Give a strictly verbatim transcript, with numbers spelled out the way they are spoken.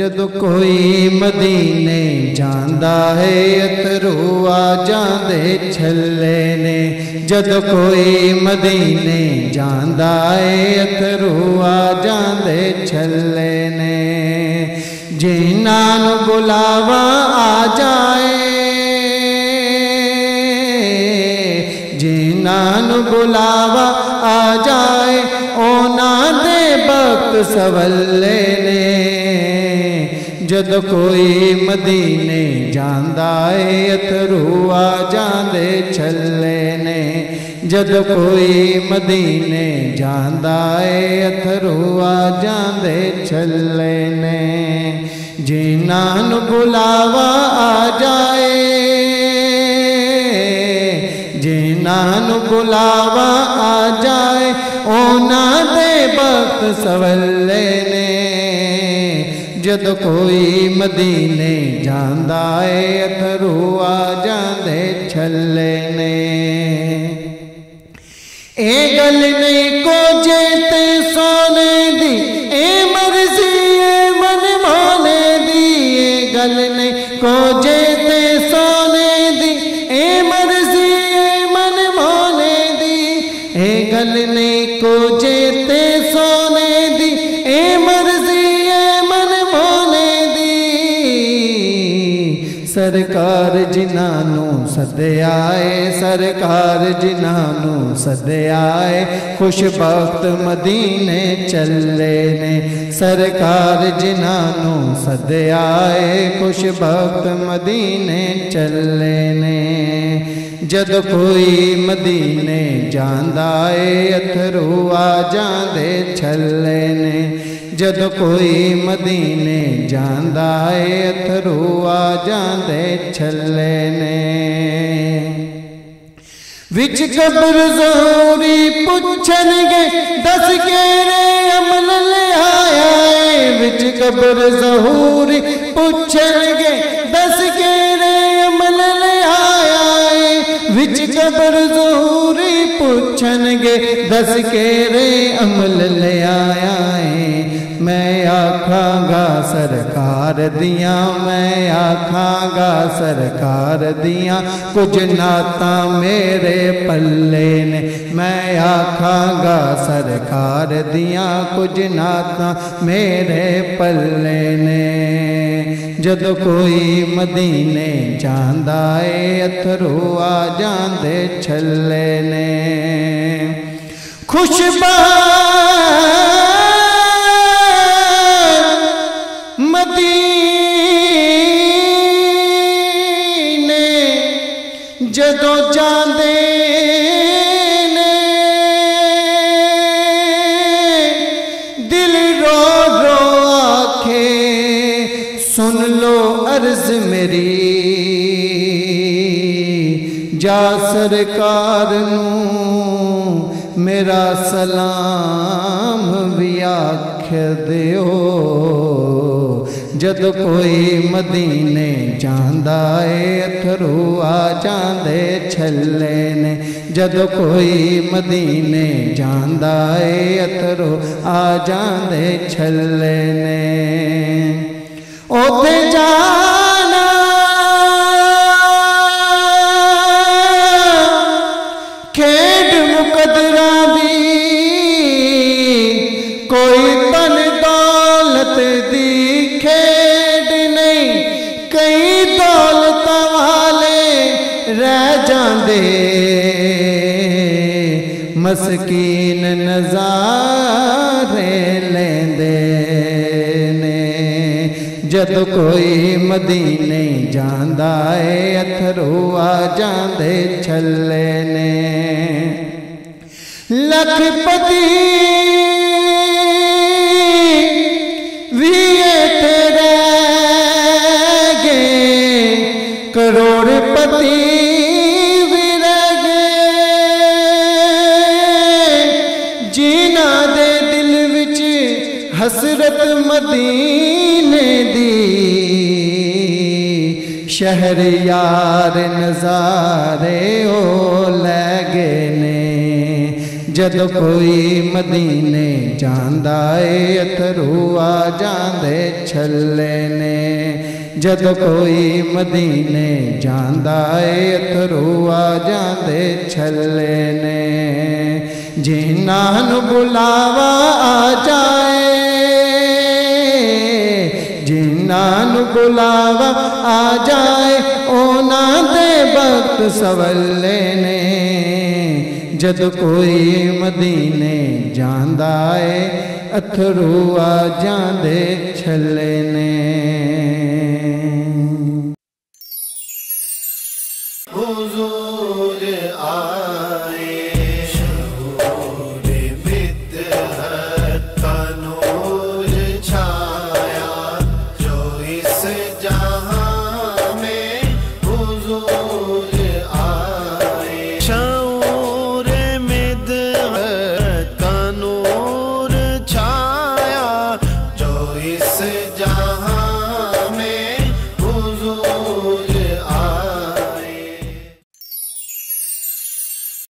जदों कोई मदीने जांदा है अतरू आ जांदे छल्ले ने। जदों कोई मदीने जांदा है अतरू आ जांदे छल्ले ने। जिन्हां नूं बुलावा आ जाए, जिन्हां नूं बुलावा आ जाए उन्हां दे बख्त सवल्ले ने। जद कोई मदीने जांदा है अथरू आ जांदे छल्ले ने। जद कोई मदीने जांदा है अथरू आ जांदे छल्ले ने। जिन्हां नूं बुलावा आ जाए, जिन्हां नूं बुलावा आ जाए उन्हां दे बख्त सवल्ले ने। जद कोई मदीने जांदा है अथरू आ जांदे छल्ले ने। ए गल नहीं कोजे ते सोने दी, ए मर्जी ए मन माने दी। ए गल नहीं कोजे ते सोने दी, ए मर्जी ए मन माने दी। ए गल नहीं कोजे ते सोने दी, ए मर्जी ए मन माने दी। सरकार जिन्हानू सद्या है, सरकार जिन्हानू सद्या है खुशबख्त मदीने चले ने। सरकार जिन्हानू सद्या है खुशबख्त मदीने चले ने। जद कोई मदीने जांदा है अथरू आ जांदे छल्ले ने। जद कोई मदीने जांदा है अथरू आ जांदे छल्ले ने। विच कब्र ज़रूरी पुछनगे दस केरे अमल ले आया है। विच कब्र ज़रूरी पुछनगे दस केरे अमल ले आया है। विच कब्र ज़रूरी पुछनगे दस केरे अमल ले आया है। मैं आखांगा सरकार दियाँ, मैं आखांगा सरकार दियाँ कुछ नाता मेरे पल्ले ने। मैं आखांगा सरकार दियाँ कुछ नाता मेरे पल्ले ने। जद कोई मदीने जांदा है अथरू आ जांदे छल्ले ने। खुशबू मदीने जदों जांदे ने, दिल रो रो आखे सुन लो अर्ज मेरी। जा सरकार नू मेरा सलाम भी आख दियो। जद कोई मदीने जांदा है अथरू आ जांदे छल्ले ने। जद कोई मदीने जांदा है अथरू आ जांदे छल्ले ने। ओथे जाना खेड मुकदरा दी, कोई तन दौलत दी खेड नहीं। कई दौलत वाले रह जांदे मस्कीन नजारे लेंदे ने। जद कोई मदीने जांदा है अथरू आ जांदे छल्ले ने। लखपति करोड़पति विरग जीना दे दिल विच हसरत मदीने दी। शहर यार नजारे ओ लगे ने। जदों कोई मदीने जांदा ऐ अत्तरू आ जांदे छल्ले ने, जदों कोई मदीने जांदा ऐ अत्तरू आ जांदे छल्ले ने। जिन्हां नूं बुलावा आ जाए, जिन्हां नूं बुलावा आ जाए उन्हां दे वक्त सवल्ले ने। जद कोई मदीने जांदा ऐ अत्थरू आ जांदे छल्ले ने। हुजूर आए शहूरे बिदअत का नूर छाया जो इस जहां में। हुजूर जहाँ